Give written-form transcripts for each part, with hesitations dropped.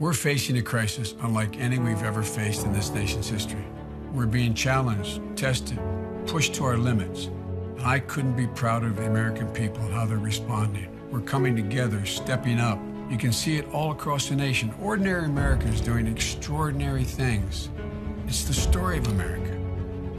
We're facing a crisis unlike any we've ever faced in this nation's history. We're being challenged, tested, pushed to our limits. And I couldn't be prouder of the American people and how they're responding. We're coming together, stepping up. You can see it all across the nation. Ordinary Americans doing extraordinary things. It's the story of America.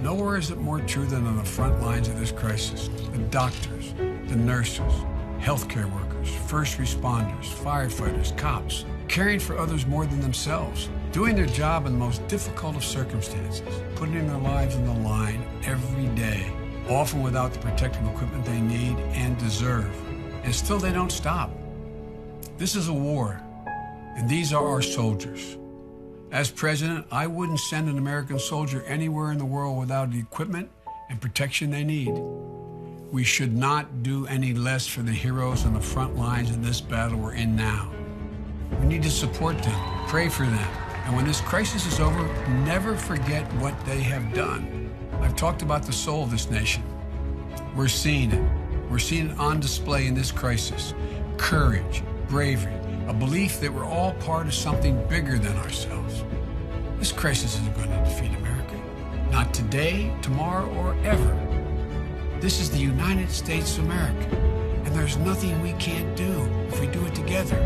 Nowhere is it more true than on the front lines of this crisis. The doctors, the nurses, healthcare workers, first responders, firefighters, cops, caring for others more than themselves, doing their job in the most difficult of circumstances, putting their lives on the line every day, often without the protective equipment they need and deserve. And still they don't stop. This is a war, and these are our soldiers. As president, I wouldn't send an American soldier anywhere in the world without the equipment and protection they need. We should not do any less for the heroes on the front lines in this battle we're in now. We need to support them, pray for them, and when this crisis is over, never forget what they have done. I've talked about the soul of this nation. We're seeing it. We're seeing it on display in this crisis. Courage, bravery, a belief that we're all part of something bigger than ourselves. This crisis isn't going to defeat America. Not today, tomorrow, or ever. This is the United States of America, and there's nothing we can't do if we do it together.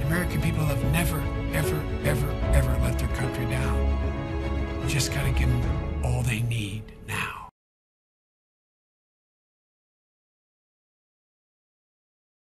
The American people have never, ever, ever, ever let their country down. We just got to give them all they need.